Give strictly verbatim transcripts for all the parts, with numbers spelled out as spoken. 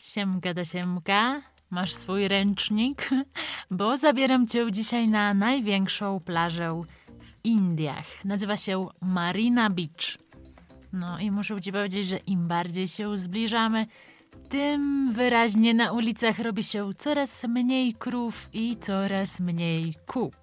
Siemka do siemka, masz swój ręcznik, bo zabieram Cię dzisiaj na największą plażę w Indiach. Nazywa się Marina Beach. No i muszę Ci powiedzieć, że im bardziej się zbliżamy, tym wyraźnie na ulicach robi się coraz mniej krów i coraz mniej kup.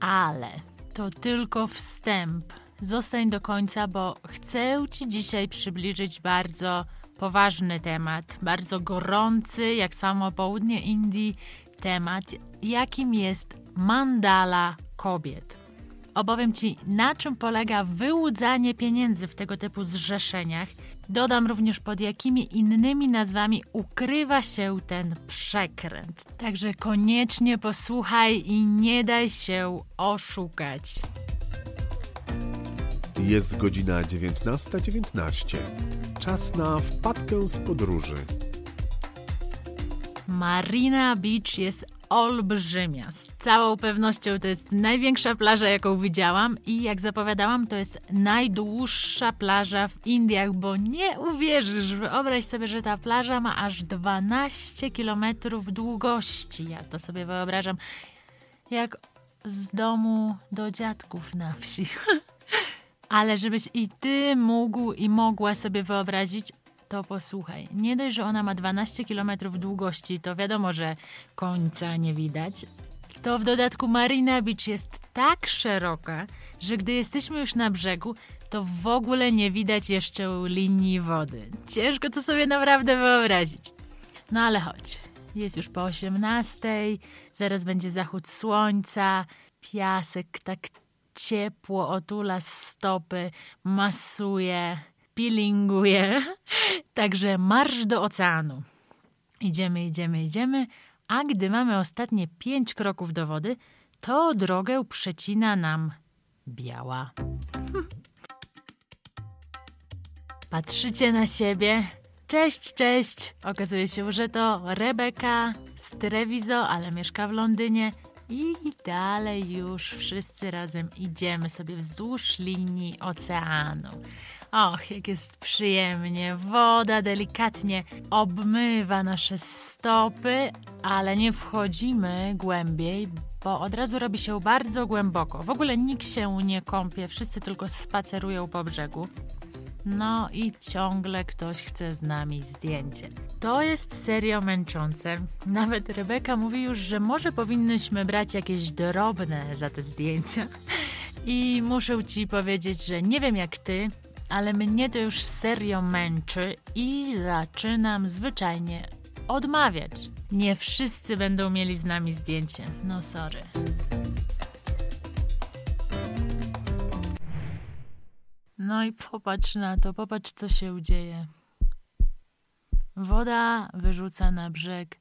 Ale to tylko wstęp. Zostań do końca, bo chcę Ci dzisiaj przybliżyć bardzo poważny temat, bardzo gorący, jak samo południe Indii, temat, jakim jest mandala kobiet. Opowiem Ci, na czym polega wyłudzanie pieniędzy w tego typu zrzeszeniach. Dodam również, pod jakimi innymi nazwami ukrywa się ten przekręt. Także koniecznie posłuchaj i nie daj się oszukać. Jest godzina dziewiętnasta dziewiętnaście. Czas na wpadkę z podróży. Marina Beach jest olbrzymia. Z całą pewnością to jest największa plaża, jaką widziałam i jak zapowiadałam, to jest najdłuższa plaża w Indiach, bo nie uwierzysz, wyobraź sobie, że ta plaża ma aż dwanaście kilometrów długości. Ja to sobie wyobrażam jak z domu do dziadków na wsi. Ale żebyś i Ty mógł i mogła sobie wyobrazić, to posłuchaj. Nie dość, że ona ma dwanaście kilometrów długości, to wiadomo, że końca nie widać. To w dodatku Marina Beach jest tak szeroka, że gdy jesteśmy już na brzegu, to w ogóle nie widać jeszcze linii wody. Ciężko to sobie naprawdę wyobrazić. No ale chodź. Jest już po osiemnastej, zaraz będzie zachód słońca, piasek tak ciepło otula stopy, masuje, peelinguje. Także marsz do oceanu. Idziemy, idziemy, idziemy. A gdy mamy ostatnie pięć kroków do wody, to drogę przecina nam biała. Patrzycie na siebie. Cześć, cześć. Okazuje się, że to Rebeka z Treviso, ale mieszka w Londynie. I dalej już wszyscy razem idziemy sobie wzdłuż linii oceanu. Och, jak jest przyjemnie. Woda delikatnie obmywa nasze stopy, ale nie wchodzimy głębiej, bo od razu robi się bardzo głęboko. W ogóle nikt się nie kąpie, wszyscy tylko spacerują po brzegu. No i ciągle ktoś chce z nami zdjęcie. To jest serio męczące. Nawet Rebeka mówi już, że może powinnyśmy brać jakieś drobne za te zdjęcia. I muszę Ci powiedzieć, że nie wiem jak Ty, ale mnie to już serio męczy i zaczynam zwyczajnie odmawiać. Nie wszyscy będą mieli z nami zdjęcie. No sorry. No i popatrz na to, popatrz co się dzieje. Woda wyrzuca na brzeg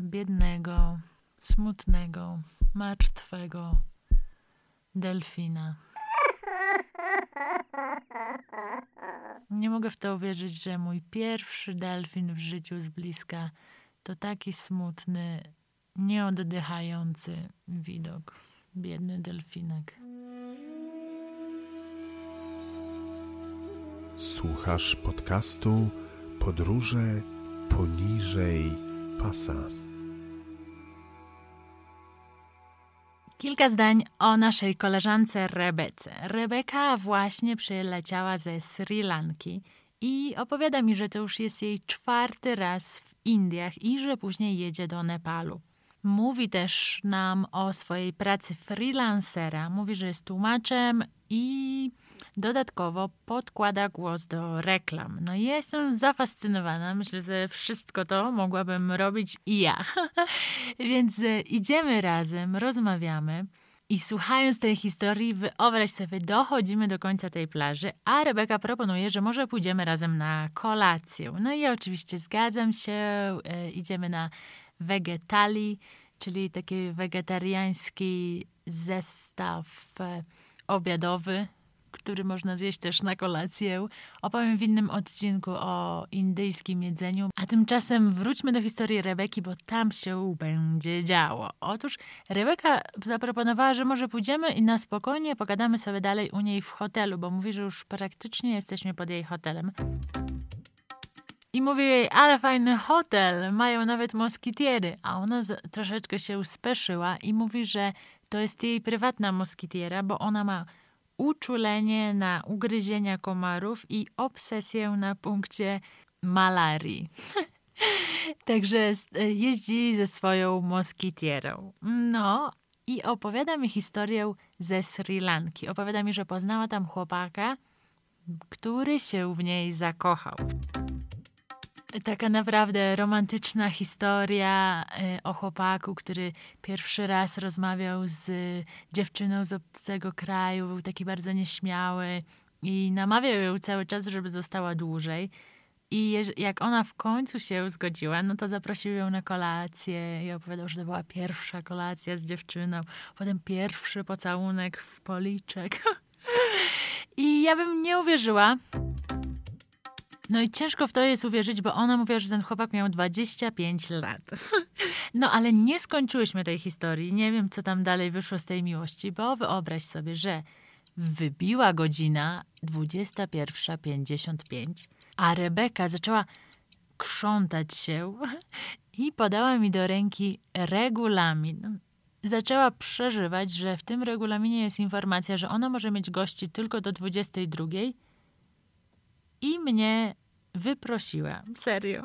biednego, smutnego, martwego delfina. Nie mogę w to uwierzyć, że mój pierwszy delfin w życiu z bliska to taki smutny, nieoddychający widok. Biedny delfinek. Słuchasz podcastu Podróże poniżej pasa. Kilka zdań o naszej koleżance Rebece. Rebeka właśnie przyleciała ze Sri Lanki i opowiada mi, że to już jest jej czwarty raz w Indiach i że później jedzie do Nepalu. Mówi też nam o swojej pracy freelancera. Mówi, że jest tłumaczem i dodatkowo podkłada głos do reklam. No i ja jestem zafascynowana. Myślę, że wszystko to mogłabym robić i ja. Więc idziemy razem, rozmawiamy i słuchając tej historii, wyobraź sobie, dochodzimy do końca tej plaży, a Rebeka proponuje, że może pójdziemy razem na kolację. No i ja oczywiście zgadzam się. Idziemy na wegetali, czyli taki wegetariański zestaw obiadowy, który można zjeść też na kolację. Opowiem w innym odcinku o indyjskim jedzeniu. A tymczasem wróćmy do historii Rebeki, bo tam się będzie działo. Otóż Rebeka zaproponowała, że może pójdziemy i na spokojnie pogadamy sobie dalej u niej w hotelu, bo mówi, że już praktycznie jesteśmy pod jej hotelem. I mówię jej, ale fajny hotel, mają nawet moskitiery. A ona troszeczkę się uspeszyła i mówi, że to jest jej prywatna moskitiera, bo ona ma uczulenie na ugryzienia komarów i obsesję na punkcie malarii. Także jeździ ze swoją moskitierą. No i opowiada mi historię ze Sri Lanki. Opowiada mi, że poznała tam chłopaka, który się w niej zakochał. Taka naprawdę romantyczna historia o chłopaku, który pierwszy raz rozmawiał z dziewczyną z obcego kraju, był taki bardzo nieśmiały i namawiał ją cały czas, żeby została dłużej. I jak ona w końcu się zgodziła, no to zaprosił ją na kolację i opowiadał, że to była pierwsza kolacja z dziewczyną, potem pierwszy pocałunek w policzek. I ja bym nie uwierzyła. No i ciężko w to jest uwierzyć, bo ona mówiła, że ten chłopak miał dwadzieścia pięć lat. No ale nie skończyłyśmy tej historii. Nie wiem, co tam dalej wyszło z tej miłości, bo wyobraź sobie, że wybiła godzina dwudziesta pierwsza pięćdziesiąt pięć, a Rebeka zaczęła krzątać się i podała mi do ręki regulamin. Zaczęła przeżywać, że w tym regulaminie jest informacja, że ona może mieć gości tylko do dwudziestej drugiej. I mnie wyprosiła. Serio.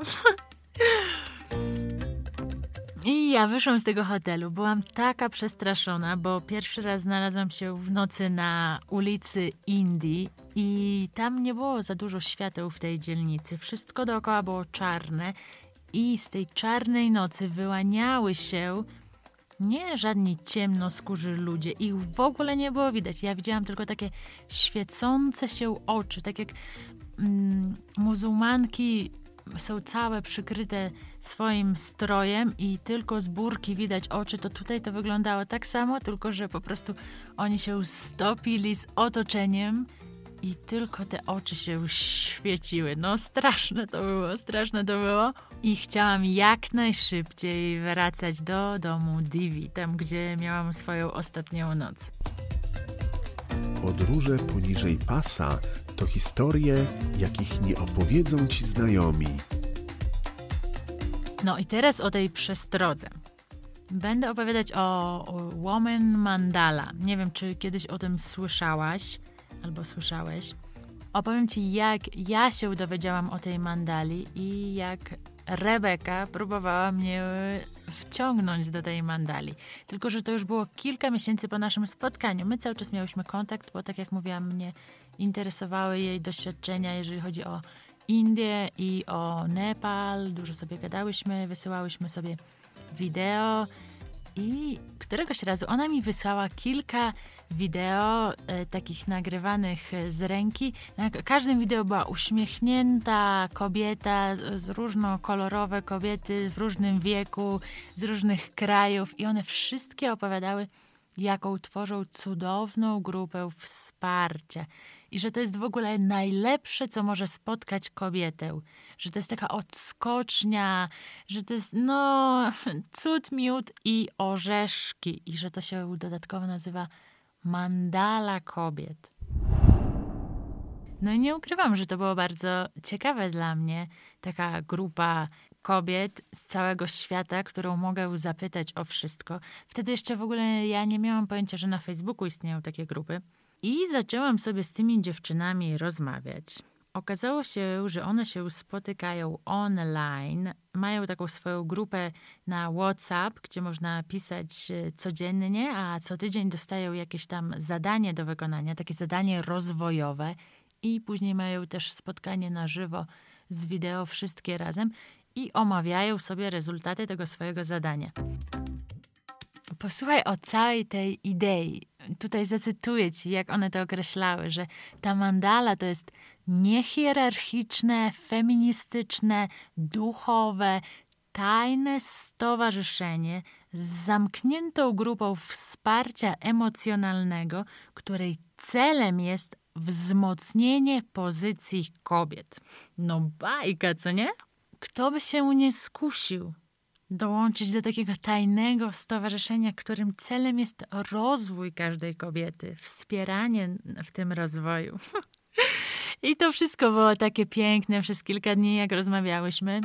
I ja wyszłam z tego hotelu. Byłam taka przestraszona, bo pierwszy raz znalazłam się w nocy na ulicy Indii i tam nie było za dużo świateł w tej dzielnicy. Wszystko dookoła było czarne i z tej czarnej nocy wyłaniały się nie żadni ciemnoskórzy ludzie. Ich w ogóle nie było widać. Ja widziałam tylko takie świecące się oczy, tak jak Mm, muzułmanki są całe przykryte swoim strojem i tylko z burki widać oczy, to tutaj to wyglądało tak samo, tylko że po prostu oni się stopili z otoczeniem i tylko te oczy się świeciły. No straszne to było, straszne to było. I chciałam jak najszybciej wracać do domu Divi, tam gdzie miałam swoją ostatnią noc. Podróże poniżej pasa to historie, jakich nie opowiedzą ci znajomi. No i teraz o tej przestrodze. Będę opowiadać o Woman Mandala. Nie wiem, czy kiedyś o tym słyszałaś albo słyszałeś. Opowiem ci, jak ja się dowiedziałam o tej mandali i jak Rebeka próbowała mnie wciągnąć do tej mandali. Tylko że to już było kilka miesięcy po naszym spotkaniu. My cały czas miałyśmy kontakt, bo tak jak mówiłam, mnie interesowały jej doświadczenia, jeżeli chodzi o Indię i o Nepal. Dużo sobie gadałyśmy, wysyłałyśmy sobie wideo i któregoś razu ona mi wysłała kilka wideo e, takich nagrywanych z ręki. Na każdym wideo była uśmiechnięta kobieta, z, z różnokolorowe kobiety w różnym wieku, z różnych krajów i one wszystkie opowiadały, jaką tworzą cudowną grupę wsparcia i że to jest w ogóle najlepsze, co może spotkać kobietę, że to jest taka odskocznia, że to jest no cud, miód i orzeszki i że to się dodatkowo nazywa mandala kobiet. No i nie ukrywam, że to było bardzo ciekawe dla mnie, taka grupa kobiet z całego świata, którą mogę zapytać o wszystko. Wtedy jeszcze w ogóle ja nie miałam pojęcia, że na Facebooku istnieją takie grupy. I zaczęłam sobie z tymi dziewczynami rozmawiać. Okazało się, że one się spotykają online. Mają taką swoją grupę na WhatsApp, gdzie można pisać codziennie, a co tydzień dostają jakieś tam zadanie do wykonania, takie zadanie rozwojowe. I później mają też spotkanie na żywo z wideo wszystkie razem. I omawiają sobie rezultaty tego swojego zadania. Posłuchaj o całej tej idei. Tutaj zacytuję ci, jak one to określały, że ta mandala to jest niehierarchiczne, feministyczne, duchowe, tajne stowarzyszenie z zamkniętą grupą wsparcia emocjonalnego, której celem jest wzmocnienie pozycji kobiet. No bajka, co nie? Kto by się nie skusił dołączyć do takiego tajnego stowarzyszenia, którym celem jest rozwój każdej kobiety, wspieranie w tym rozwoju. I to wszystko było takie piękne przez kilka dni, jak rozmawiałyśmy.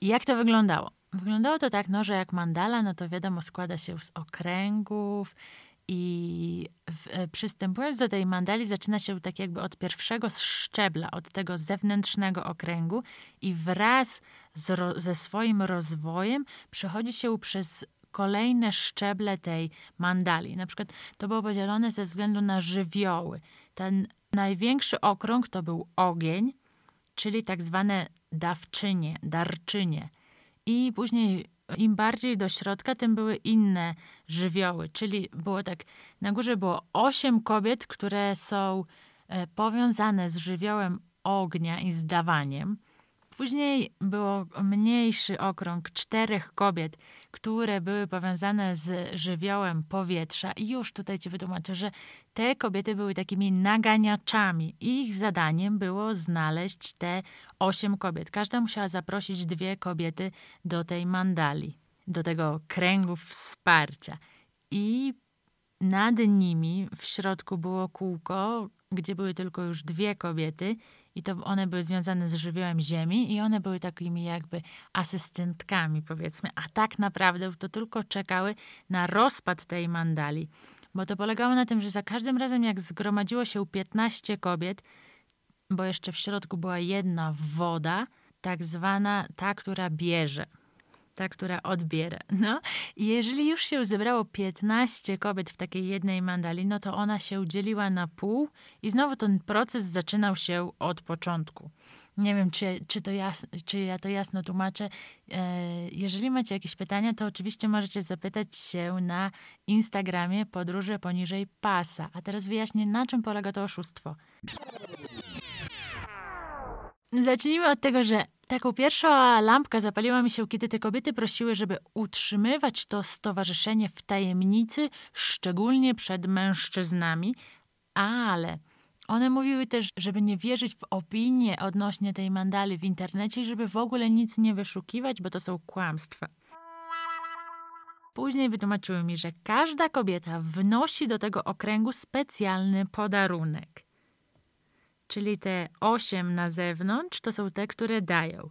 I jak to wyglądało? Wyglądało to tak, no, że jak mandala, no to wiadomo, składa się z okręgów i w, przystępując do tej mandali zaczyna się tak jakby od pierwszego szczebla, od tego zewnętrznego okręgu i wraz z ro, ze swoim rozwojem przechodzi się przez kolejne szczeble tej mandali. Na przykład to było podzielone ze względu na żywioły. Ten największy okrąg to był ogień, czyli tak zwane dawczynie, darczynie. I później im bardziej do środka, tym były inne żywioły. Czyli było tak, na górze było osiem kobiet, które są powiązane z żywiołem ognia i z dawaniem. Później było mniejszy okrąg czterech kobiet, które były powiązane z żywiołem powietrza. I już tutaj ci wytłumaczę, że te kobiety były takimi naganiaczami. Ich zadaniem było znaleźć te osiem kobiet. Każda musiała zaprosić dwie kobiety do tej mandali, do tego kręgu wsparcia. I nad nimi w środku było kółko, gdzie były tylko już dwie kobiety i to one były związane z żywiołem ziemi i one były takimi jakby asystentkami, powiedzmy, a tak naprawdę to tylko czekały na rozpad tej mandali, bo to polegało na tym, że za każdym razem jak zgromadziło się piętnaście kobiet, bo jeszcze w środku była jedna woda, tak zwana ta, która bierze, ta, która odbiera. No i jeżeli już się zebrało piętnaście kobiet w takiej jednej mandali, no to ona się dzieliła na pół i znowu ten proces zaczynał się od początku. Nie wiem, czy, czy, to jasno, czy ja to jasno tłumaczę. Jeżeli macie jakieś pytania, to oczywiście możecie zapytać się na Instagramie Podróże poniżej pasa. A teraz wyjaśnię, na czym polega to oszustwo. Zacznijmy od tego, że taką pierwsza lampka zapaliła mi się, kiedy te kobiety prosiły, żeby utrzymywać to stowarzyszenie w tajemnicy, szczególnie przed mężczyznami, ale one mówiły też, żeby nie wierzyć w opinie odnośnie tej mandali w internecie i żeby w ogóle nic nie wyszukiwać, bo to są kłamstwa. Później wytłumaczyły mi, że każda kobieta wnosi do tego okręgu specjalny podarunek. Czyli te osiem na zewnątrz to są te, które dają.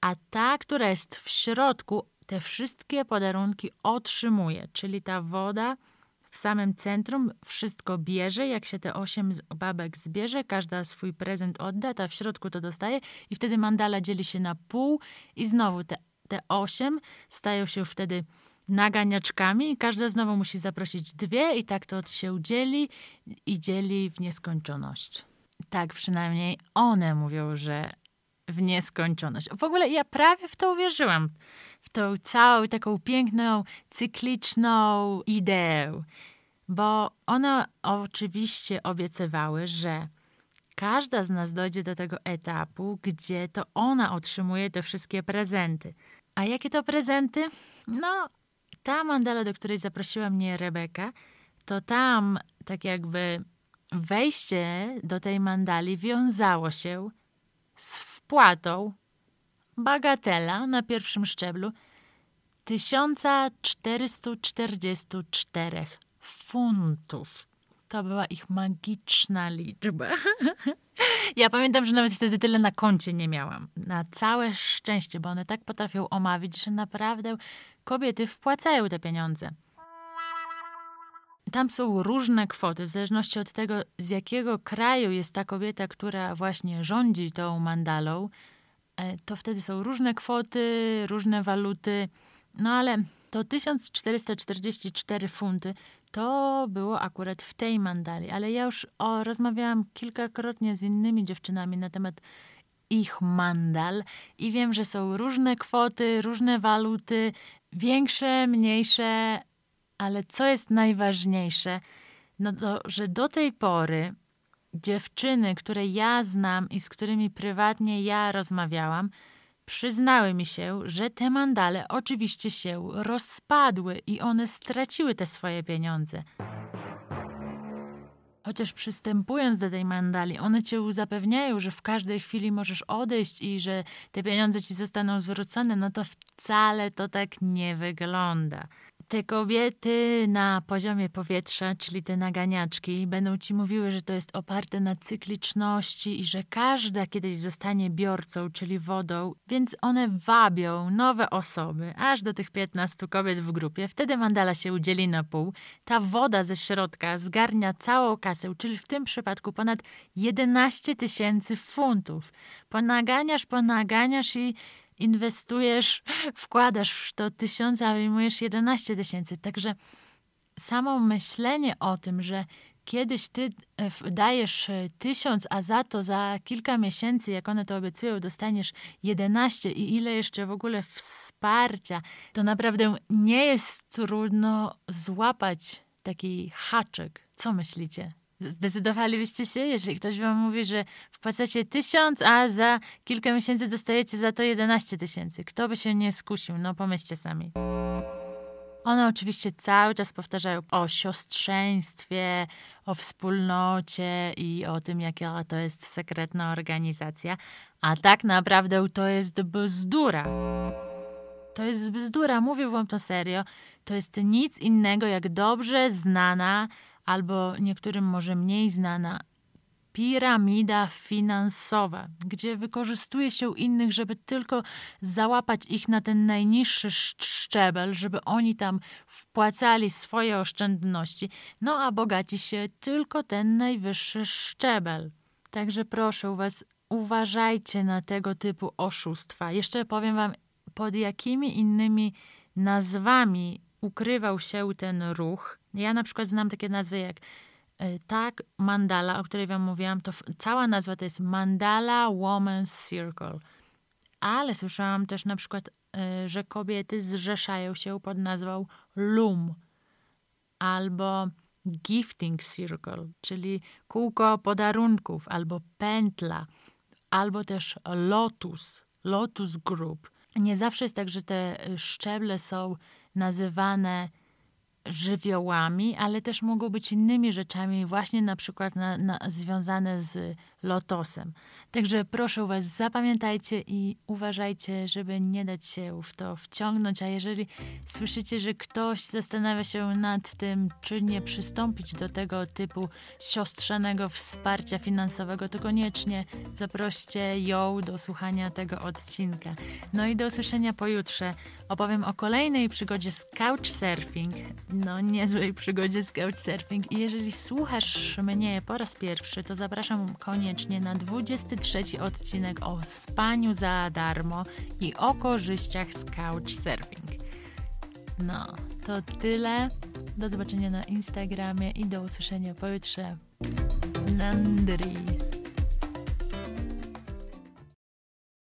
A ta, która jest w środku, te wszystkie podarunki otrzymuje. Czyli ta woda w samym centrum wszystko bierze. Jak się te osiem babek zbierze, każda swój prezent odda, ta w środku to dostaje i wtedy mandala dzieli się na pół i znowu te, te osiem stają się wtedy naganiaczkami i każda znowu musi zaprosić dwie i tak to się dzieli i dzieli w nieskończoność. Tak, przynajmniej one mówią, że w nieskończoność. W ogóle ja prawie w to uwierzyłam. W tą całą taką piękną, cykliczną ideę. Bo one oczywiście obiecywały, że każda z nas dojdzie do tego etapu, gdzie to ona otrzymuje te wszystkie prezenty. A jakie to prezenty? No, ta mandala, do której zaprosiła mnie Rebeka, to tam tak jakby wejście do tej mandali wiązało się z wpłatą, bagatela na pierwszym szczeblu, tysiąc czterysta czterdzieści cztery funtów. To była ich magiczna liczba. Ja pamiętam, że nawet wtedy tyle na koncie nie miałam. Na całe szczęście, bo one tak potrafią omawiać, że naprawdę kobiety wpłacają te pieniądze. Tam są różne kwoty, w zależności od tego, z jakiego kraju jest ta kobieta, która właśnie rządzi tą mandalą, to wtedy są różne kwoty, różne waluty. No ale to tysiąc czterysta czterdzieści cztery funty to było akurat w tej mandali. Ale ja już o, rozmawiałam kilkakrotnie z innymi dziewczynami na temat ich mandal i wiem, że są różne kwoty, różne waluty, większe, mniejsze. Ale co jest najważniejsze, no to, że do tej pory dziewczyny, które ja znam i z którymi prywatnie ja rozmawiałam, przyznały mi się, że te mandale oczywiście się rozpadły i one straciły te swoje pieniądze. Chociaż przystępując do tej mandali, one cię zapewniają, że w każdej chwili możesz odejść i że te pieniądze ci zostaną zwrócone, no to wcale to tak nie wygląda. Te kobiety na poziomie powietrza, czyli te naganiaczki, będą ci mówiły, że to jest oparte na cykliczności i że każda kiedyś zostanie biorcą, czyli wodą, więc one wabią nowe osoby, aż do tych piętnastu kobiet w grupie. Wtedy mandala się udzieli na pół. Ta woda ze środka zgarnia całą kasę, czyli w tym przypadku ponad jedenaście tysięcy funtów. Ponaganiasz, ponaganiasz i inwestujesz, wkładasz w to tysiąc, a wyjmujesz jedenaście tysięcy. Także samo myślenie o tym, że kiedyś ty dajesz tysiąc, a za to za kilka miesięcy, jak one to obiecują, dostaniesz jedenaście i ile jeszcze w ogóle wsparcia, to naprawdę nie jest trudno złapać taki haczyk. Co myślicie? Zdecydowalibyście się, jeżeli ktoś wam mówi, że wpłacacie tysiąc, a za kilka miesięcy dostajecie za to jedenaście tysięcy. Kto by się nie skusił? No pomyślcie sami. One oczywiście cały czas powtarzają o siostrzeństwie, o wspólnocie i o tym, jaka to jest sekretna organizacja. A tak naprawdę to jest bzdura. To jest bzdura, mówię wam to serio. To jest nic innego jak dobrze znana albo niektórym może mniej znana piramida finansowa, gdzie wykorzystuje się innych, żeby tylko załapać ich na ten najniższy szczebel, żeby oni tam wpłacali swoje oszczędności, no a bogaci się tylko ten najwyższy szczebel. Także proszę was, uważajcie na tego typu oszustwa. Jeszcze powiem wam, pod jakimi innymi nazwami ukrywał się ten ruch. Ja na przykład znam takie nazwy jak y, tak, mandala, o której wam mówiłam, to cała nazwa to jest Mandala Women Circle. Ale słyszałam też na przykład, y, że kobiety zrzeszają się pod nazwą Loom albo Gift's Circle, czyli kółko podarunków, albo pętla, albo też Lotus, Lotus Group. Nie zawsze jest tak, że te szczeble są nazywane żywiołami, ale też mogą być innymi rzeczami, właśnie na przykład na, na, związane z lotosem. Także proszę was, zapamiętajcie i uważajcie, żeby nie dać się w to wciągnąć, a jeżeli słyszycie, że ktoś zastanawia się nad tym, czy nie przystąpić do tego typu siostrzanego wsparcia finansowego, to koniecznie zaproście ją do słuchania tego odcinka. No i do usłyszenia pojutrze. Opowiem o kolejnej przygodzie z couchsurfing. No, niezłej przygodzie z couchsurfing. I jeżeli słuchasz mnie po raz pierwszy, to zapraszam koniecznie na dwudziesty trzeci odcinek o spaniu za darmo i o korzyściach z couchsurfing. No, to tyle. Do zobaczenia na Instagramie i do usłyszenia pojutrze. Nandri.